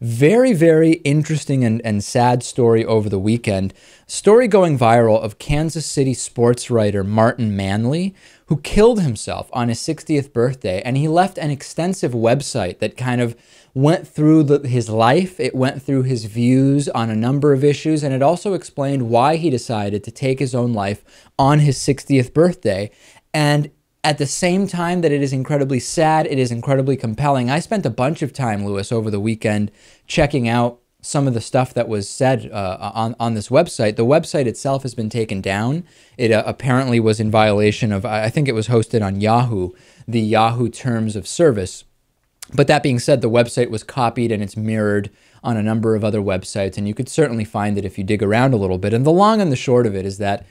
Very, very interesting and sad story over the weekend. Story going viral of Kansas City sports writer Martin Manley, who killed himself on his 60th birthday. And he left an extensive website that kind of went through his life. It went through his views on a number of issues. And it also explained why he decided to take his own life on his 60th birthday. And at the same time that it is incredibly sad, it is incredibly compelling. I spent a bunch of time, Lewis, over the weekend checking out some of the stuff that was said on this website. The website itself has been taken down. It apparently was in violation of, I think it was hosted on Yahoo, the Yahoo Terms of Service. But that being said, the website was copied and it's mirrored on a number of other websites, and you could certainly find it if you dig around a little bit. And the long and the short of it is that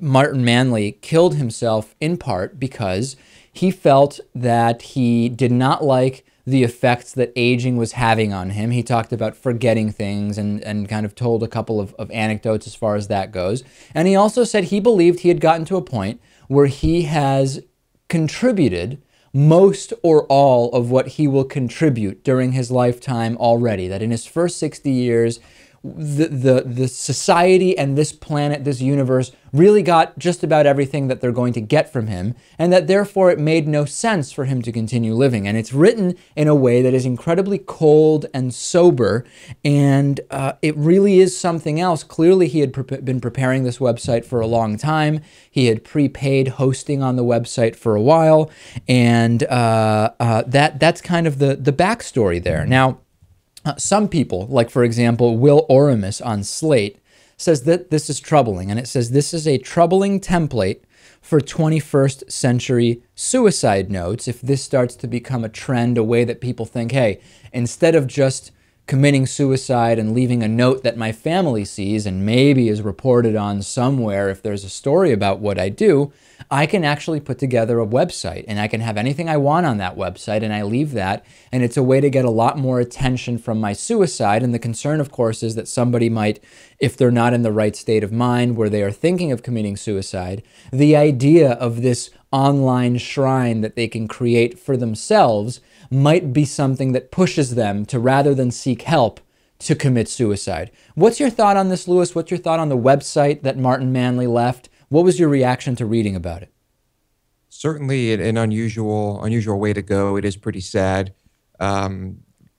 Martin Manley killed himself in part because he felt that he did not like the effects that aging was having on him. He talked about forgetting things and kind of told a couple of anecdotes as far as that goes. And he also said he believed he had gotten to a point where he has contributed most or all of what he will contribute during his lifetime already, that in his first 60 years, the society and this planet, this universe, really got just about everything that they're going to get from him, and that therefore it made no sense for him to continue living. And it's written in a way that is incredibly cold and sober, and it really is something else. Clearly, he had been preparing this website for a long time. He had prepaid hosting on the website for a while, and that's kind of the backstory there. Now, some people, like for example, Will Oremus on Slate, says that this is troubling, and it says this is a troubling template for 21st century suicide notes if this starts to become a trend, a way that people think, hey, instead of just committing suicide and leaving a note that my family sees and maybe is reported on somewhere if there's a story about what I do, I can actually put together a website and I can have anything I want on that website and I leave that, and it's a way to get a lot more attention from my suicide. And the concern, of course, is that somebody might, if they're not in the right state of mind where they are thinking of committing suicide, the idea of this online shrine that they can create for themselves might be something that pushes them to, rather than seek help, to commit suicide. What's your thought on this, Lewis? What's your thought on the website that Martin Manley left? What was your reaction to reading about it? Certainly an unusual way to go. It is pretty sad.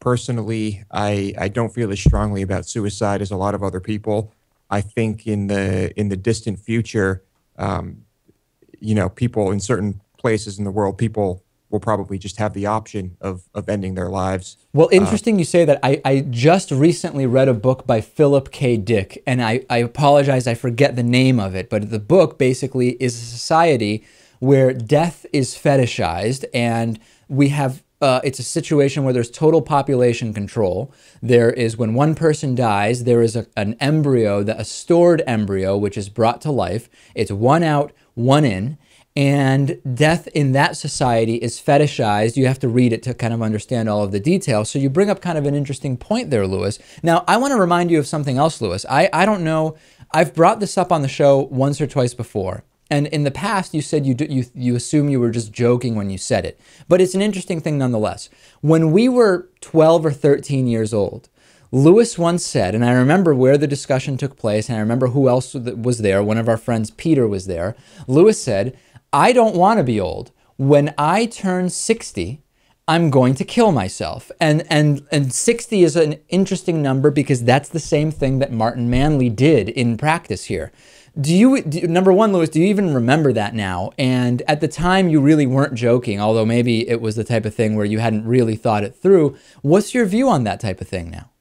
Personally, I don't feel as strongly about suicide as a lot of other people. I think in the distant future, you know, people in certain places in the world, people will probably just have the option of ending their lives. Well, interesting you say that. I just recently read a book by Philip K. Dick, and I apologize, I forget the name of it, but the book basically is a society where death is fetishized, and we have, it's a situation where there's total population control. There is, when one person dies, there is an embryo, a stored embryo, which is brought to life. It's one out, one in. And death in that society is fetishized. You have to read it to kind of understand all of the details. So you bring up kind of an interesting point there, Lewis. Now, I want to remind you of something else, Lewis. I don't know. I've brought this up on the show once or twice before. And in the past, you said you assume you were just joking when you said it. But it's an interesting thing nonetheless. When we were 12 or 13 years old, Lewis once said, and I remember where the discussion took place, and I remember who else was there. One of our friends, Peter, was there. Lewis said, I don't want to be old. When I turn 60, I'm going to kill myself. And 60 is an interesting number because that's the same thing that Martin Manley did in practice here. Do you, number one, Lewis, do you even remember that now? And at the time, you really weren't joking, although maybe it was the type of thing where you hadn't really thought it through. What's your view on that type of thing now?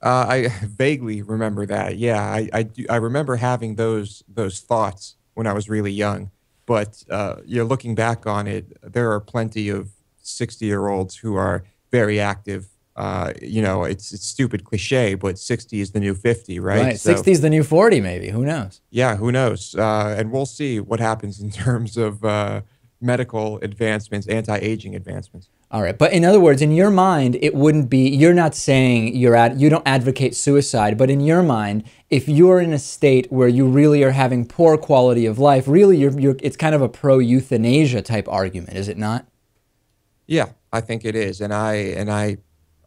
I vaguely remember that. Yeah, I remember having those thoughts when I was really young. But you know, looking back on it, there are plenty of 60-year-olds who are very active. You know, it's stupid cliche, but 60 is the new 50, right? Right. So, 60 is the new 40, maybe. Who knows? Yeah, who knows? And we'll see what happens in terms of medical advancements, anti-aging advancements. All right. But in other words, in your mind, it wouldn't be, you're not saying you don't advocate suicide, but in your mind, if you're in a state where you really are having poor quality of life, really it's kind of a pro-euthanasia type argument, is it not? Yeah, I think it is. And I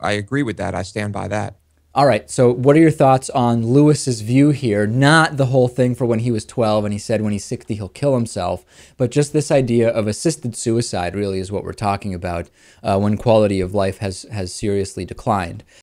I agree with that. I stand by that. All right. So what are your thoughts on Lewis's view here? Not the whole thing for when he was 12 and he said when he's 60 he'll kill himself, but just this idea of assisted suicide really is what we're talking about when quality of life has seriously declined.